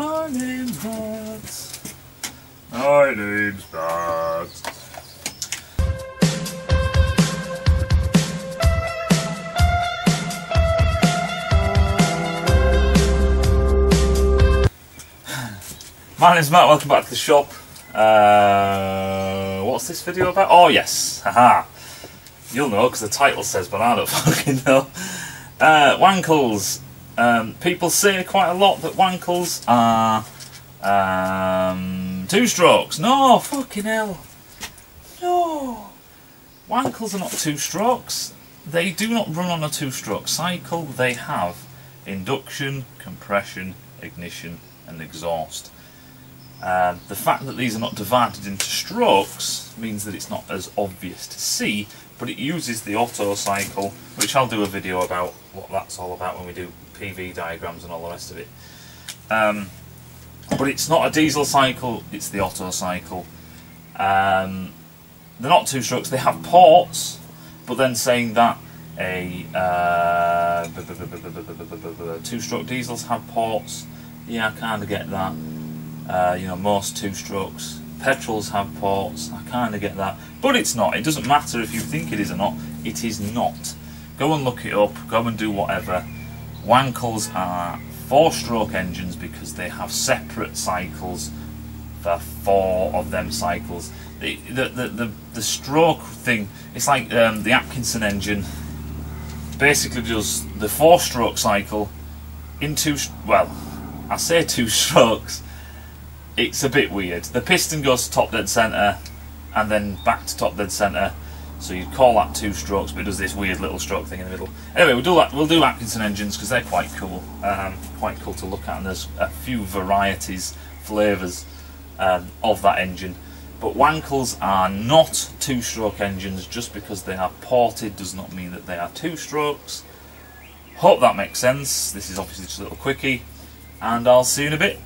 I need that. I need that. My name's Matt, welcome back to the shop. What's this video about? Oh yes, haha. You'll know because the title says, but I don't fucking know. Wankels. People say quite a lot that Wankels are two strokes. No, fucking hell. No. Wankels are not two strokes. They do not run on a two-stroke cycle. They have induction, compression, ignition and exhaust. The fact that these are not divided into strokes means that it's not as obvious to see, but it uses the Otto cycle, which I'll do a video about what that's all about when we do PV diagrams and all the rest of it. But it's not a diesel cycle, it's the Otto cycle. They're not two strokes, they have ports, but then saying that a two-stroke diesels have ports, yeah, I kind of get that. You know, most two-strokes petrols have ports, I kind of get that, but it's not. It doesn't matter if you think it is or not, it is not. Go and look it up, go and do whatever. Wankels are four-stroke engines because they have separate cycles for four of them cycles. The stroke thing, it's like the Atkinson engine basically does the four-stroke cycle in two, well, I say two strokes. It's a bit weird. The piston goes to top dead centre and then back to top dead centre, so you'd call that two strokes, but it does this weird little stroke thing in the middle. Anyway, we'll do Atkinson engines because they're quite cool to look at, and there's a few varieties, flavours of that engine. But Wankels are not two-stroke engines. Just because they are ported does not mean that they are two strokes. Hope that makes sense. This is obviously just a little quickie, and I'll see you in a bit.